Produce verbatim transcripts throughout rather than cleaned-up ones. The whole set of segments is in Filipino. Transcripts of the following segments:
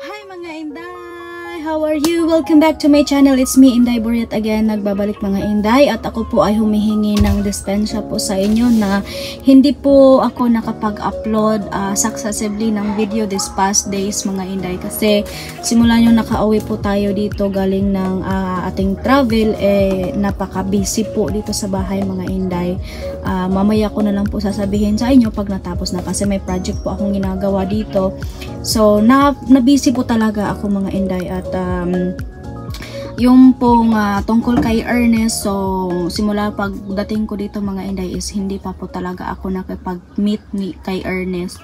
Hi mga Inday! How are you? Welcome back to my channel. It's me, Inday Buryat again. Nagbabalik mga Inday at ako po ay humihingi ng dispensya po sa inyo na hindi po ako nakapag-upload uh, successively ng video this past days mga Inday kasi simula nyo nakauwi po tayo dito galing ng uh, ating travel eh napaka-busy po dito sa bahay mga Inday. Uh, mamaya ko na lang po sasabihin sa inyo pag natapos na kasi may project po akong ginagawa dito. So, na, na busy po talaga ako mga Inday at um, yung pong uh, tungkol kay Ernest, so simula pagdating ko dito mga Inday is hindi pa po talaga ako nakipag-meet ni kay Ernest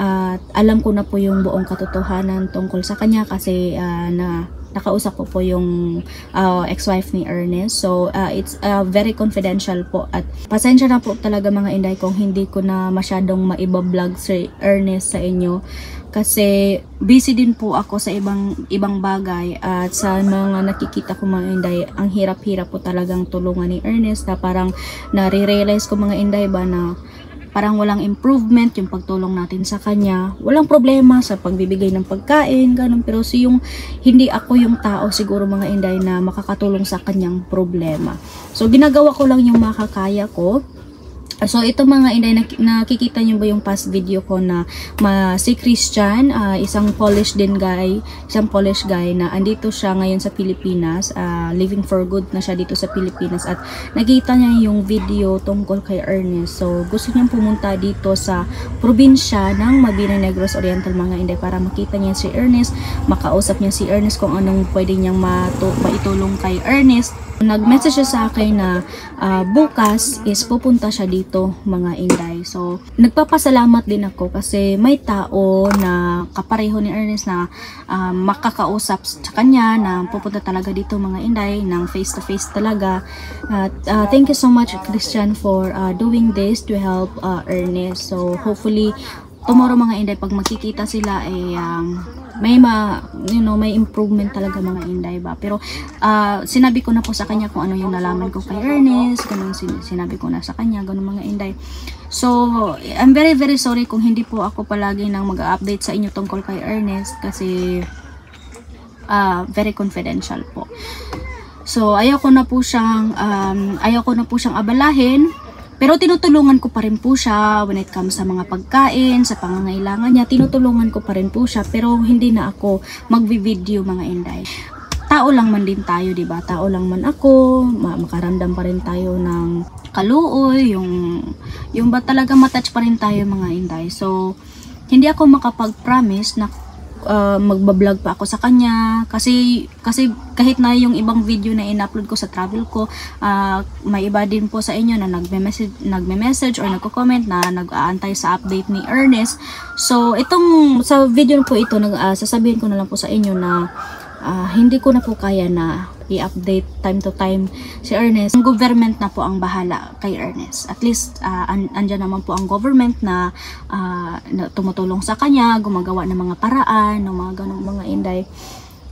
at uh, alam ko na po yung buong katotohanan tungkol sa kanya kasi uh, na nakausap ko po yung uh, ex-wife ni Ernest. So, uh, it's uh, very confidential po. At pasensya na po talaga mga Inday kung hindi ko na masyadong maibablog si Ernest sa inyo. Kasi busy din po ako sa ibang ibang bagay. At sa mga nakikita ko mga Inday, ang hirap-hirap po talagang tulungan ni Ernest. Na parang nare-realize ko mga Inday ba na parang walang improvement yung pagtulong natin sa kanya. Walang problema sa pagbibigay ng pagkain, ganun. Pero si yung, hindi ako yung tao siguro mga Inday na makakatulong sa kanyang problema. So, ginagawa ko lang yung makakaya ko. So, ito mga Inday, nakikita nyo ba yung past video ko na ma, si Christian, uh, isang Polish din guy, isang Polish guy na andito siya ngayon sa Pilipinas, uh, living for good na siya dito sa Pilipinas at nakita niya yung video tungkol kay Ernest. So, gusto niyang pumunta dito sa probinsya ng Mabine-Negros Oriental mga Inday para makita niya si Ernest, makausap niya si Ernest kung anong pwede niyang maitulong kay Ernest. Nag-message siya sa akin na uh, bukas is pupunta siya dito mga Inday. So, nagpapasalamat din ako kasi may tao na kapareho ni Ernest na uh, makakausap sa kanya na pupunta talaga dito mga Inday ng face-to-face talaga. At uh, thank you so much Christian for uh, doing this to help uh, Ernest. So, hopefully tomorrow mga Inday pag makikita sila eh um, may ma, you know, may improvement talaga mga Inday ba. Pero uh, sinabi ko na po sa kanya kung ano yung nalaman ko kay Ernest, ganun sin sinabi ko na sa kanya, ganun mga Inday. So, I'm very very sorry kung hindi po ako palagi nang mag-update sa inyo tungkol kay Ernest kasi uh, very confidential po. So, ayaw ko na po siyang um, ayaw ko na po siyang abalahin. Pero tinutulungan ko pa rin po siya when it comes sa mga pagkain, sa pangangailangan niya. Tinutulungan ko pa rin po siya pero hindi na ako magbi-video mga Inday. Tao lang man din tayo, diba? Tao lang man ako, makaramdam pa rin tayo ng kaluoy, yung, yung ba talaga matouch pa rin tayo mga Inday. So, hindi ako makapag-promise na Uh, magbablog pa ako sa kanya kasi kasi kahit na yung ibang video na in-upload ko sa travel ko uh, may iba din po sa inyo na nagme-message nagme-message or nagko-comment na nag-aantay sa update ni Ernest. So itong sa video po ito nag uh, sasabihin ko na lang po sa inyo na uh, hindi ko na po kaya na i-update time to time si Ernest. Ang government na po ang bahala kay Ernest. At least uh, and, andyan naman po ang government na, uh, na tumutulong sa kanya, gumagawa ng mga paraan, ng mga ganong mga Inday.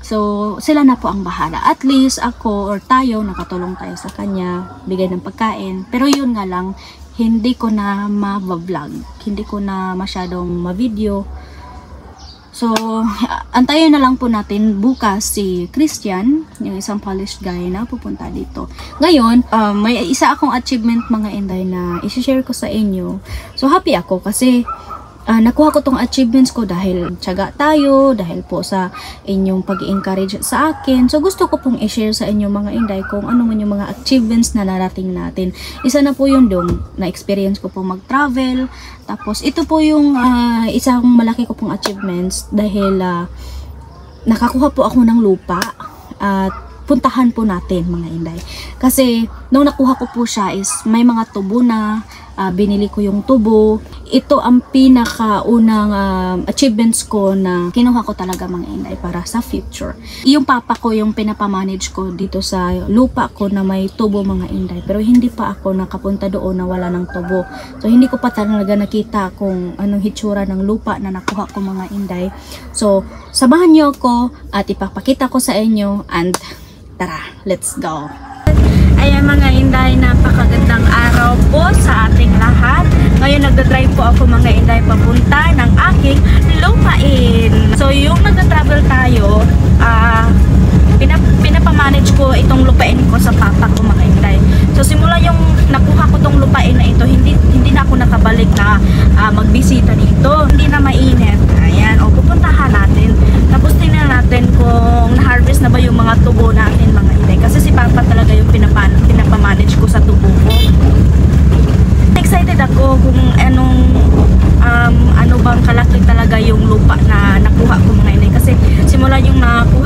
So, sila na po ang bahala. At least ako or tayo, nakatulong tayo sa kanya, bigay ng pagkain. Pero yun nga lang, hindi ko na ma-vlog. Hindi ko na masyadong ma-video. So, antayin na lang po natin bukas si Christian, yung isang Polish guy na pupunta dito. Ngayon, uh, may isa akong achievement mga Inday na isi-share ko sa inyo. So, happy ako kasi uh, nakuha ko tong achievements ko dahil tiyaga tayo, dahil po sa inyong pag-encourage sa akin. So, gusto ko pong i-share sa inyo mga Inday kung ano man yung mga achievements na narating natin. Isa na po yung dong na-experience ko po mag-travel. Tapos, ito po yung uh, isang malaki ko pong achievements dahil uh, nakakuha po ako ng lupa at puntahan po natin mga Inday. Kasi, nung nakuha ko po siya is may mga tubo na, uh, binili ko yung tubo. Ito ang pinakaunang uh, achievements ko na kinuha ko talaga mga Inday para sa future. Yung papa ko yung pinapamanage ko dito sa lupa ko na may tubo mga Inday. Pero hindi pa ako nakapunta doon na wala ng tubo. So, hindi ko pa talaga nakita kung anong hitsura ng lupa na nakuha ko mga Inday. So, samahan nyo ako at ipapakita ko sa inyo and tara, let's go! Ayan mga Inday, napakagandang araw po sa ating lahat. Ngayon nagda-drive po ako mga Inday papunta ng aking lupain. So yung nagda-travel tayo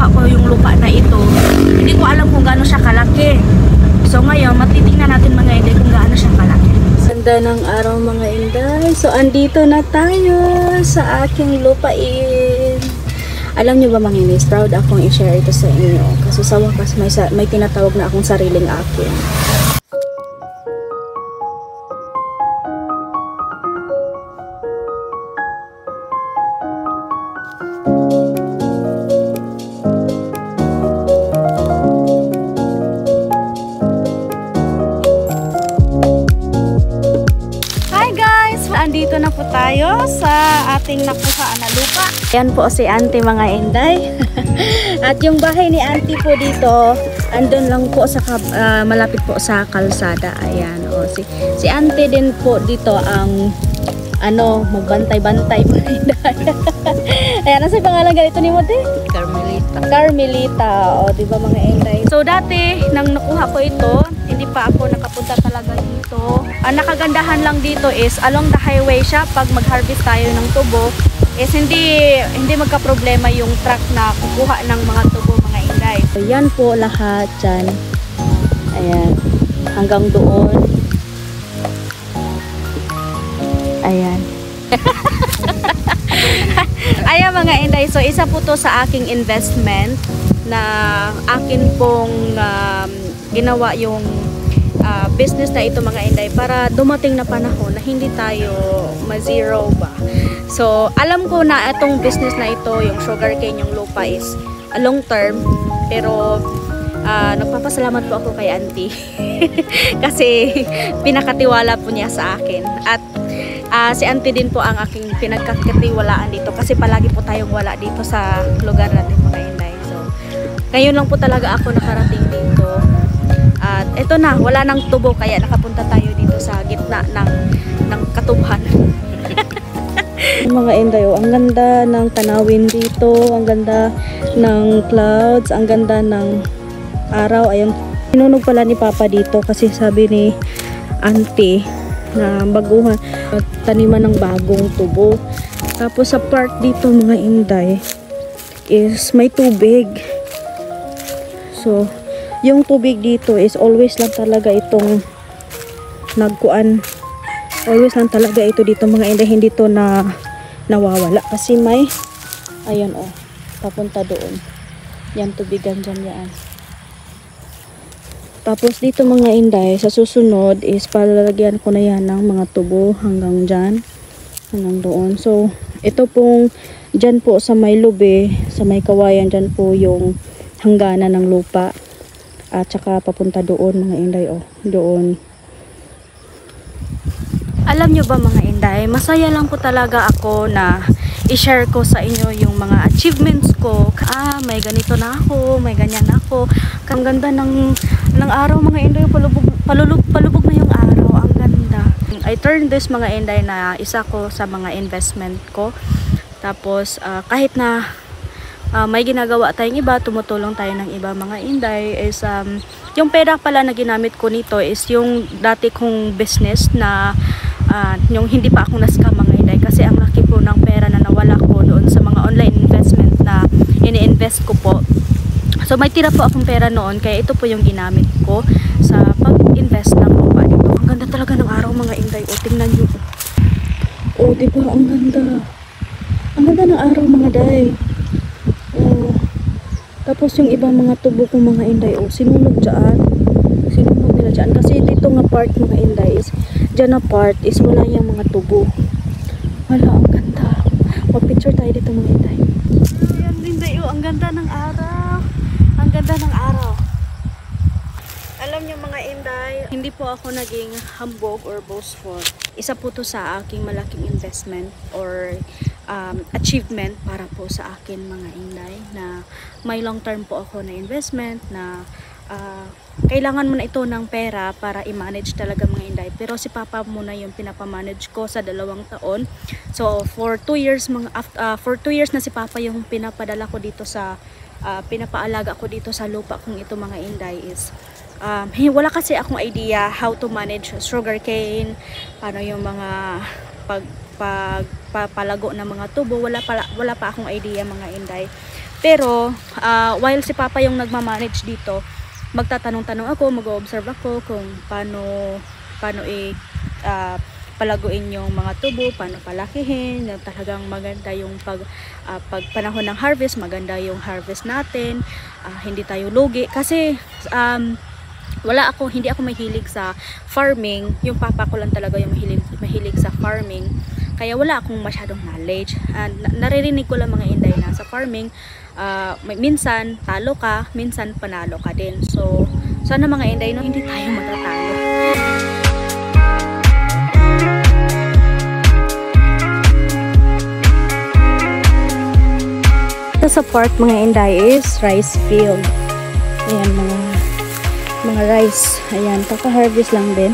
nakuha ko yung lupa na ito, hindi ko alam kung gaano siya kalaki. So ngayon, matitingnan natin mga Inday kung gaano siya kalaki. Ganda ng araw mga Inday. So andito na tayo sa aking lupain. Alam nyo ba mga Inday, proud akong i-share ito sa inyo. Kasi sa wakas may, may tinatawag na akong sariling akin. Dito na po tayo sa ating nakuhaan na lupa. Yan po si Auntie mga Inday. At yung bahay ni Auntie po dito, andun lang po sa uh, malapit po sa kalsada. Ayan, oh, si si Auntie din po dito ang ano, magbantay-bantay po. Ayan, ano sa pangalan ganito ni Mote? Carmelita. Carmelita, o di ba mga Inday? So dati nang nakuha ko ito, hindi pa ako nakapunta talaga dito. Ang nakagandahan lang dito is along the highway siya. Pag mag-harvest tayo ng tubo is hindi, hindi magka-problema yung truck na kukuha ng mga tubo mga Inday. So yan po lahat dyan. Ayan. Hanggang doon. Ayan. Ayan mga Inday. So isa po to sa aking investment na akin pong um, ginawa yung Uh, business na ito mga Inday para dumating na panahon na hindi tayo ma-zero ba. So, alam ko na itong business na ito, yung sugarcane, yung lupa is a long term, pero uh, nagpapasalamat po ako kay Auntie kasi pinakatiwala po niya sa akin. At uh, si Auntie din po ang aking pinagkatiwalaan dito kasi palagi po tayong wala dito sa lugar natin mga Inday. So, ngayon lang po talaga ako nakarating dito. At ito na, wala nang tubo kaya nakapunta tayo dito sa gitna ng, ng katubuhan. Mga Inday, oh, ang ganda ng tanawin dito, ang ganda ng clouds, ang ganda ng araw. Ayun, pinunog pala ni Papa dito kasi sabi ni Auntie na baguhan, taniman ng bagong tubo. Tapos sa park dito mga Inday is may tubig. So yung tubig dito is always lang talaga itong nagkuan. Always lang talaga ito dito mga Inday. Hindi to na nawawala. Kasi may, ayan o, oh, papunta doon. Yan, tubigan dyan yan. Tapos dito mga Inday, sa susunod is palalagyan ko na yan ng mga tubo hanggang dyan. Hanggang doon. So, ito pong dyan po sa may lube, sa may kawayan dyan po yung hangganan ng lupa. At saka papunta doon mga Inday, oh, doon. Alam nyo ba mga Inday, masaya lang po talaga ako na i-share ko sa inyo yung mga achievements ko. Ah, may ganito na ako, may ganyan na ako. Ang ganda ng, ng araw mga Inday, palubog, palubog, palubog na yung araw, ang ganda. I turned this mga Inday na isa ko sa mga investment ko. Tapos uh, kahit na Uh, may ginagawa tayong iba, tumutulong tayo ng iba mga Inday is um, yung pera pala na ginamit ko nito is yung dati kong business na uh, yung hindi pa ako na-scam mga Inday kasi ang laki po ng pera na nawala ko doon sa mga online investment na ini-invest ko po. So may tira po akong pera noon kaya ito po yung ginamit ko sa pag-invest ng lupa dito. Ang ganda talaga ng araw mga Inday. O tingnan nyo. O diba ang ganda. Ang ganda ng araw mga Day. Tapos yung ibang mga tubo ko mga Inday, oh, sinunog dyan. Sinunog nila dyan. Kasi dito nga part mga Inday is, dyan na part is wala yung mga tubo. Wala, ang ganda. Mag-picture tayo dito mga Inday. Ayan, Inday, oh, ang ganda ng araw. Ang ganda ng araw. Alam niyo mga Inday, hindi po ako naging hambog or boastful. Isa po to sa aking malaking investment or Um, achievement para po sa akin mga Inday na may long term po ako na investment na uh, kailangan mo na ito ng pera para i-manage talaga mga Inday, pero si Papa muna yung pinapamanage ko sa dalawang taon. So for two years mga, uh, for two years na si Papa yung pinapadala ko dito sa uh, pinapaalaga ko dito sa lupa kong ito mga Inday is um, wala kasi akong idea how to manage sugarcane, paano yung mga pag pagpapalago ng mga tubo, wala pa, wala pa akong idea mga Inday. Pero uh, while si Papa yung nagmamanage dito, magtatanong-tanong ako, mag-o-observe ako kung paano paano i uh, palaguin yung mga tubo, paano palakihin, yung talagang maganda yung pag, uh, pag panahon ng harvest, maganda yung harvest natin, uh, hindi tayo lugi. Kasi um, wala ako, hindi ako mahilig sa farming, yung papa ko lang talaga yung mahilig, mahilig sa farming, kaya wala akong masyadong knowledge. Uh, naririnig ko lang mga Inday na sa farming, uh, minsan talo ka, minsan panalo ka din. So sana mga Inday, no, hindi tayo matatalo. Sa part mga Inday is rice field. Ayan mga mga rice. Ayan, kaka-harvest lang din.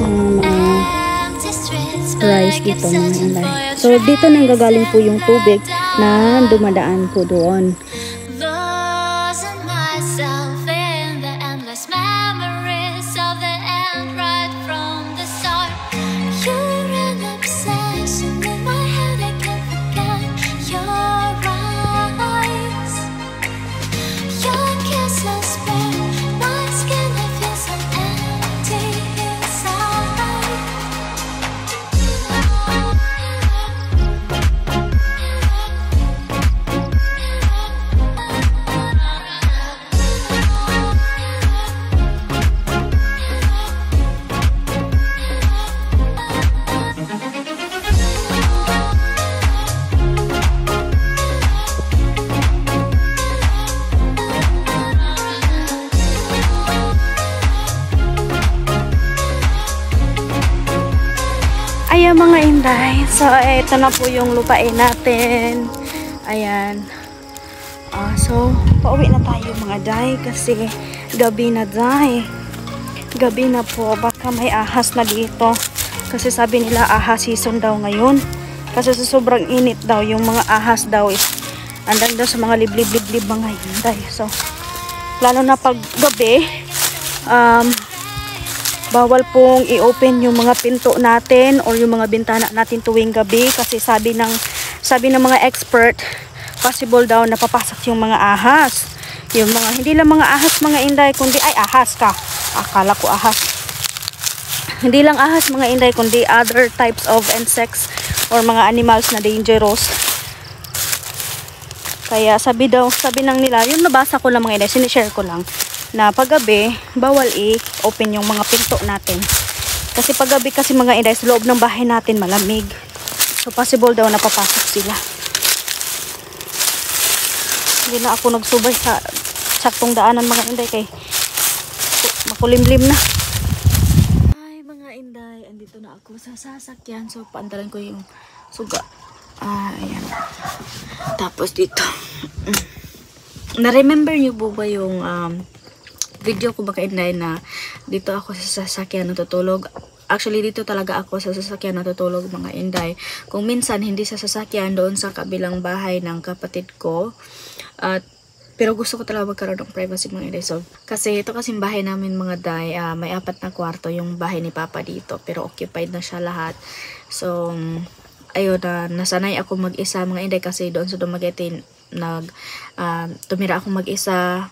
Um, mga rice dito mga Inday. So dito nang gagaling po yung tubig na dumadaan po doon. Ayan mga Inday, so ito na po yung lupain natin. Ayan, uh, so pauwi na tayo mga Day kasi gabi na Day, gabi na po, baka may ahas na dito kasi sabi nila ahas season daw ngayon kasi sa sobrang init daw yung mga ahas daw is andan daw sa mga liblib-liblib mga Inday. So lalo na pag gabi, um, bawal pong i-open yung mga pinto natin or yung mga bintana natin tuwing gabi kasi sabi ng sabi ng mga expert, possible daw na papasok yung mga ahas. Yung mga hindi lang mga ahas mga Inday kundi ay ahas ka. Akala ko ahas. Hindi lang ahas mga Inday kundi other types of insects or mga animals na dangerous. Kaya sabi daw, sabi ng nila, yung nabasa ko lang mga Inday, sinishare ko lang, na paggabi, bawal i-open yung mga pinto natin. Kasi paggabi kasi mga Inday, sa loob ng bahay natin malamig. So possible daw na papasok sila. Hindi na ako nagsubay sa saktong daanan mga Inday kay makulimlim na. Ay mga Inday, andito na ako sa sasakyan. So paandalan ko yung suga. Ah, ayan. Tapos dito. Na-remember nyo po ba yung um, video ko baka Inday na dito ako sa sasakyan natutulog. Actually dito talaga ako sa sasakyan natutulog mga Inday. Kung minsan hindi sa sasakyan, doon sa kabilang bahay ng kapatid ko. At uh, pero gusto ko talaga magkaroon ng privacy mga Inday. So kasi ito kasing bahay namin mga Day, uh, may apat na kwarto yung bahay ni Papa dito pero occupied na siya lahat. So um, ayun, uh, nasanay ako mag-isa mga Inday kasi doon sa Dumaguete nag uh, tumira ako mag-isa.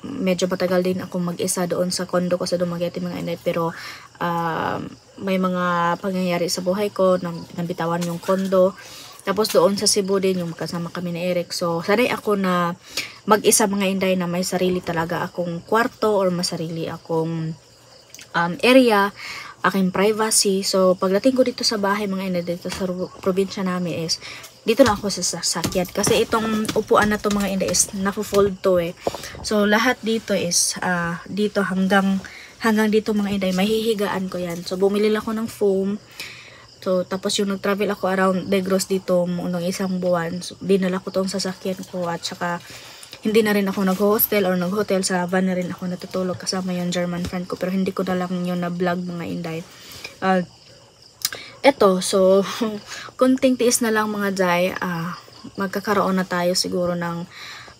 Medyo matagal din ako mag-isa doon sa kondo ko sa Dumaguete mga Inday pero uh, may mga pangyayari sa buhay ko nang nabitawan yung kondo. Tapos doon sa Cebu din yung kasama kami ni Eric. So sanay ako na mag-isa mga Inday na may sarili talaga akong kwarto or masarili akong um, area, aking privacy. So pagdating ko dito sa bahay mga Inday dito sa probinsya namin is dito na ako sa sasakyan. Kasi itong upuan na to mga Inday is napo-fold to eh. So lahat dito is uh, dito hanggang hanggang dito mga Inday, mahihigaan ko yan. So bumili lang ako ng foam. So tapos yung nag-travel ako around Negros dito noong isang buwan, so, dinala ko tong sasakyan ko at saka hindi na rin ako nag-hostel or nag-hotel, sa van na rin ako natutulog kasama yung German friend ko pero hindi ko na lang yun na-vlog mga Inday. Uh, Eto, so, konting tiis na lang mga Day, uh, magkakaroon na tayo siguro ng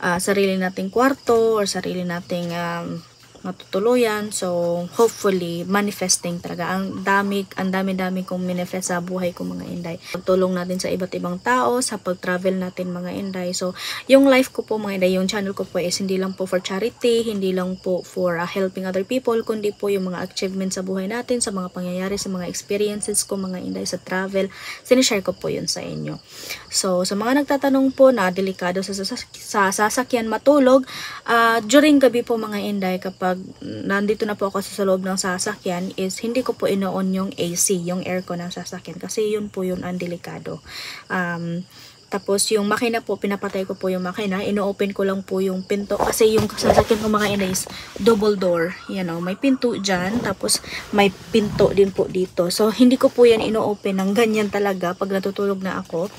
uh, sarili nating kwarto or sarili nating um, matutuluyan. So, hopefully, manifesting talaga. Ang dami, ang dami-dami kong minifest sa buhay ko, mga Inday. Pagtulong natin sa iba't ibang tao, sa pag-travel natin, mga Inday. So, yung life ko po, mga Inday, yung channel ko po is hindi lang po for charity, hindi lang po for uh, helping other people, kundi po yung mga achievements sa buhay natin, sa mga pangyayari, sa mga experiences ko, mga Inday, sa travel. Sinishare ko po yun sa inyo. So, sa mga nagtatanong po na delikado sa, sa, sa sasakyan matulog, uh, during gabi po, mga Inday, kapag pag nandito na po ako sa loob ng sasakyan is hindi ko po ino-on yung A C, yung aircon ng sasakyan, kasi yun po yun ang delikado. Um, tapos yung makina po, pinapatay ko po yung makina, ino-open ko lang po yung pinto kasi yung sasakyan ko, mga Inday, is double door, you know, may pinto dyan tapos may pinto din po dito, so hindi ko po yan ino-open ng ganyan talaga pag natutulog na ako.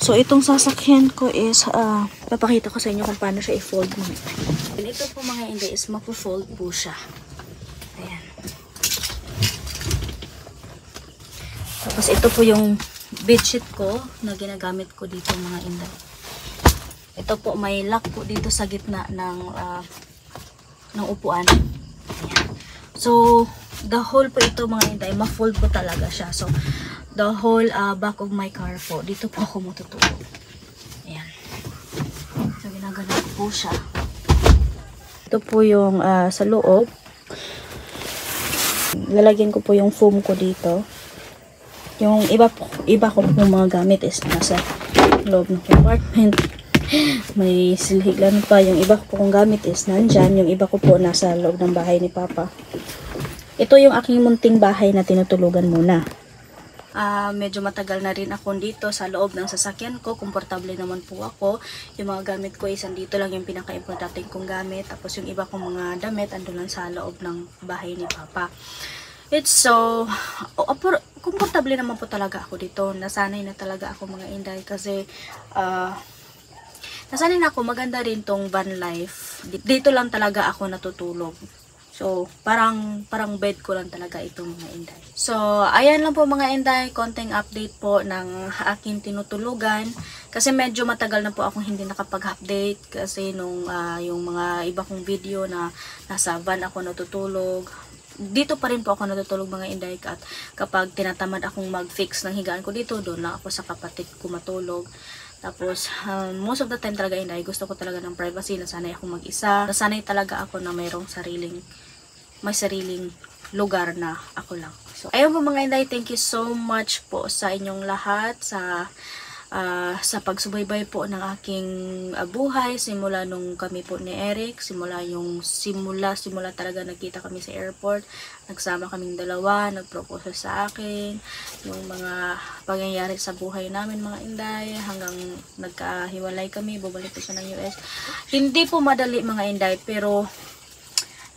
So, itong sasakyan ko is, uh, papakita ko sa inyo kung paano siya i-fold mo. And ito po, mga Inday, is mapu-fold po siya. Ayan. Tapos, ito po yung bedsheet ko na ginagamit ko dito, mga Inday. Ito po, may lock po dito sa gitna ng, uh, ng upuan. Ayan. So, the whole po ito, mga Inday, ma-fold po talaga siya. So, the whole uh, back of my car po. Dito po ako matutulog. Ayan. So, ginagano ko po siya. Ito po yung uh, sa loob. Lalagyan ko po yung foam ko dito. Yung iba po, iba ko po mga gamit is nasa loob ng compartment. May silhiglan pa. Yung iba ko pong gamit is nandyan. Yung iba ko po nasa loob ng bahay ni Papa. Ito yung aking munting bahay na tinutulugan muna. Uh, medyo matagal na rin ako dito sa loob ng sasakyan ko, komportable naman po ako. Yung mga gamit ko is andito lang, yung pinaka-importante kong gamit, tapos yung iba kong mga damit andun lang sa loob ng bahay ni Papa. It's so oh, komportable naman po talaga ako dito, nasanay na talaga ako, mga Inday, kasi uh, nasanay na ako, maganda rin tong van life. Dito lang talaga ako natutulog. So, parang, parang bed ko lang talaga ito, mga Inday. So, ayan lang po, mga Inday, konting update po ng aking tinutulugan. Kasi medyo matagal na po akong hindi nakapag-update. Kasi nung uh, yung mga iba kong video na nasa van ako natutulog. Dito pa rin po ako natutulog, mga Inday. At kapag tinatamad akong mag-fix ng higaan ko dito, doon lang ako sa kapatid ko matulog. Tapos, um, most of the time talaga, Inday, gusto ko talaga ng privacy. Nasanay akong mag-isa. Nasanay talaga ako na mayroong sariling may sariling lugar na ako lang. So, ayun po, mga Inday, thank you so much po sa inyong lahat, sa uh, sa pagsubaybay po ng aking uh, buhay, simula nung kami po ni Eric, simula yung simula, simula talaga nagkita kami sa airport, nagsama kaming dalawa, nagpropose sa akin, yung mga pangyayari sa buhay namin, mga Inday, hanggang nagkahiwalay kami, bumalik po siya ng U S. Hindi po madali, mga Inday, pero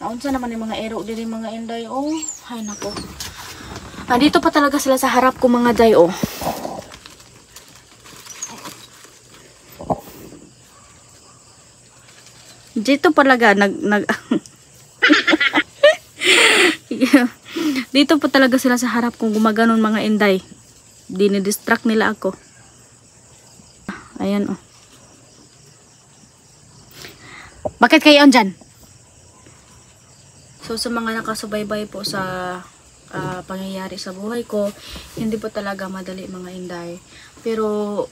naunsa naman yung mga ero diri, mga Inday. Oh, ay nako. Ah, dito pa talaga sila sa harap ko, mga Day. Oh. Dito talaga nag nag yeah. Dito pa talaga sila sa harap kung gumaganon, mga Inday. Dinidistract nila ako. Ayan, oh. Bakit kayo andyan? So, sa mga nakasubaybay po sa uh, pangyayari sa buhay ko, hindi po talaga madali, mga Inday. Pero,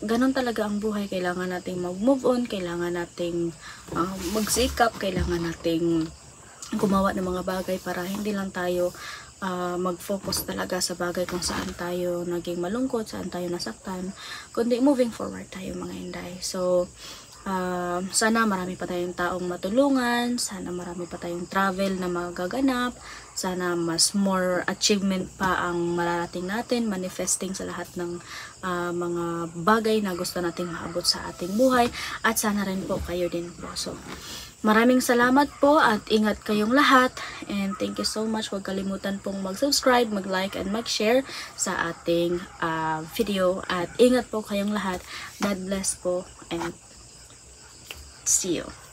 ganun talaga ang buhay. Kailangan nating mag-move on, kailangan nating uh, magsikap, kailangan nating gumawa ng mga bagay para hindi lang tayo uh, mag-focus talaga sa bagay kung saan tayo naging malungkot, saan tayo nasaktan, kundi moving forward tayo, mga Inday. So, Uh, sana marami pa tayong taong matulungan, sana marami pa tayong travel na magaganap, sana mas more achievement pa ang mararating natin, manifesting sa lahat ng uh, mga bagay na gusto nating maabot sa ating buhay, at sana rin po kayo din po. So, maraming salamat po at ingat kayong lahat, and thank you so much. Huwag kalimutan pong mag-subscribe, mag-like, and mag-share sa ating uh, video, at ingat po kayong lahat. God bless po, and see you.